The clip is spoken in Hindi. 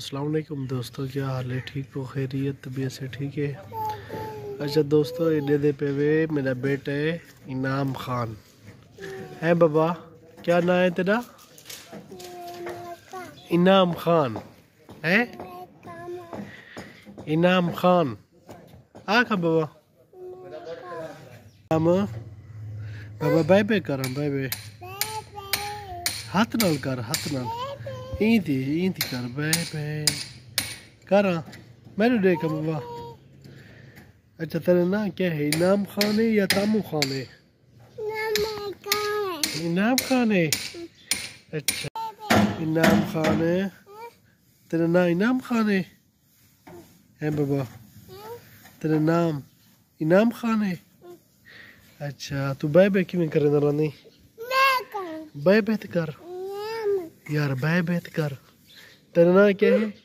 अस्सलाम वालेकुम दोस्तों, क्या हाल है? ठीक हो? खैरियत? तबीयत से ठीक है? अच्छा दोस्तों, इन्हें दे पे वे मेरा बेटा है इनाम खान है। बाबा क्या नाम है तेरा? इनाम खान है। इनाम खान आखा बाबा नाम बाबा बाय बाय कर बाय बाय हाथ नाल कर हाथ नाल इंती कर बे कर मैंने देखा बाबा। अच्छा तेरा नाम क्या है? इनाम खान है या तामू खान है? इनाम खान है। अच्छा इनाम खान है, तेरा नाम इनाम खान है बाबा? तेरा नाम इनाम खान है। अच्छा तू बाय बाय क्यों कर रहा नहीं? बाय बाय कर यार, बाय बाय कर। तेरा नाम क्या है?